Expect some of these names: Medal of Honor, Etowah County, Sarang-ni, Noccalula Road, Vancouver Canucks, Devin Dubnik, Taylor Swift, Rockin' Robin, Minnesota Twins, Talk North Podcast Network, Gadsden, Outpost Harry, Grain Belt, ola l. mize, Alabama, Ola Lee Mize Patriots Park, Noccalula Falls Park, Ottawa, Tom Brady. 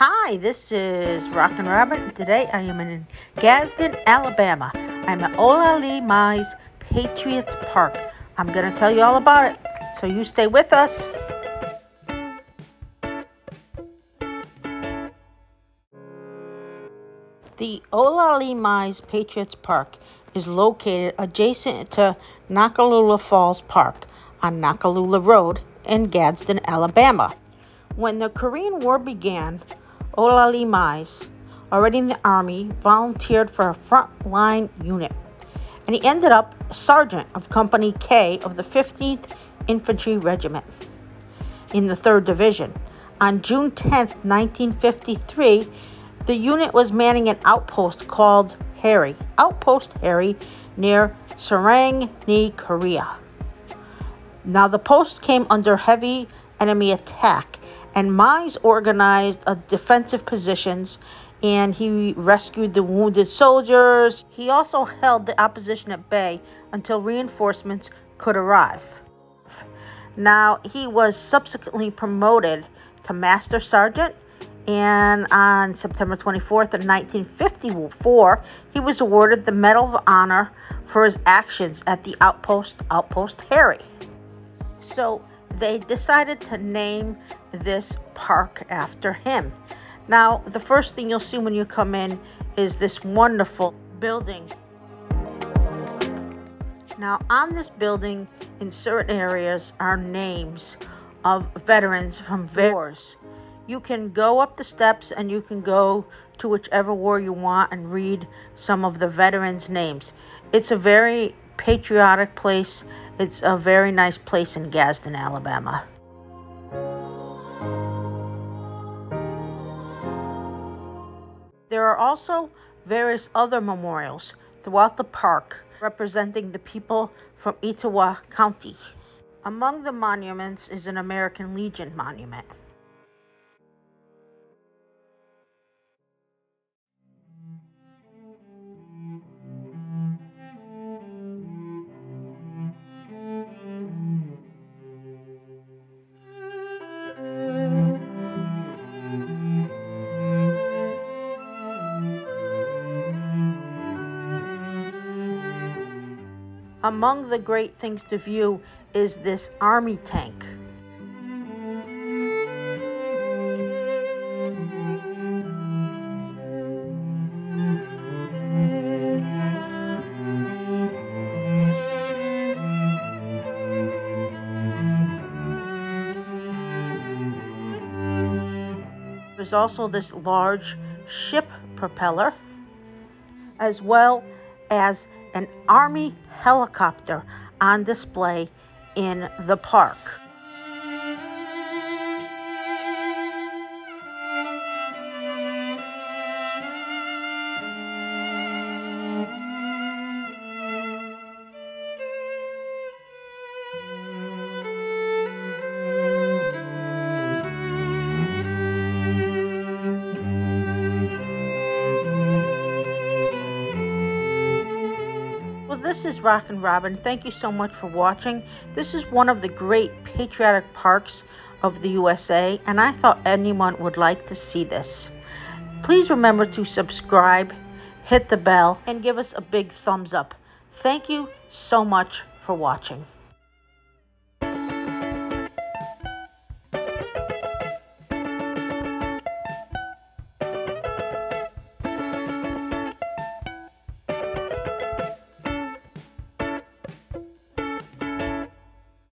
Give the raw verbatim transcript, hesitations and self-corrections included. Hi, this is Rockin' Robin. Today I am in Gadsden, Alabama. I'm at Ola Lee Mize Patriots Park. I'm going to tell you all about it, so you stay with us. The Ola Lee Mize Patriots Park is located adjacent to Noccalula Falls Park on Noccalula Road in Gadsden, Alabama. When the Korean War began, Ola Lee Mize, already in the Army, volunteered for a frontline unit, and he ended up sergeant of Company K of the fifteenth Infantry Regiment in the third Division. On June tenth, nineteen fifty-three, the unit was manning an outpost called Harry, Outpost Harry, near Sarang-ni, Korea. Now, the post came under heavy enemy attack, and Mize organized a defensive positions, and he rescued the wounded soldiers. He also held the opposition at bay until reinforcements could arrive. Now, he was subsequently promoted to Master Sergeant, and on September twenty-fourth of nineteen fifty-four, he was awarded the Medal of Honor for his actions at the outpost, Outpost Harry. So they decided to name this park after him. Now, the first thing you'll see when you come in is this wonderful building. Now, on this building, in certain areas, are names of veterans from wars. You can go up the steps and you can go to whichever war you want and read some of the veterans' names. It's a very patriotic place. It's a very nice place in Gadsden, Alabama. There are also various other memorials throughout the park representing the people from Etowah County. Among the monuments is an American Legion monument. Among the great things to view is this army tank. There's also this large ship propeller, as well as an Army helicopter on display in the park. This is Rockin' Robin. Thank you so much for watching. This is one of the great patriotic parks of the U S A, and I thought anyone would like to see this. Please remember to subscribe, hit the bell, and give us a big thumbs up. Thank you so much for watching.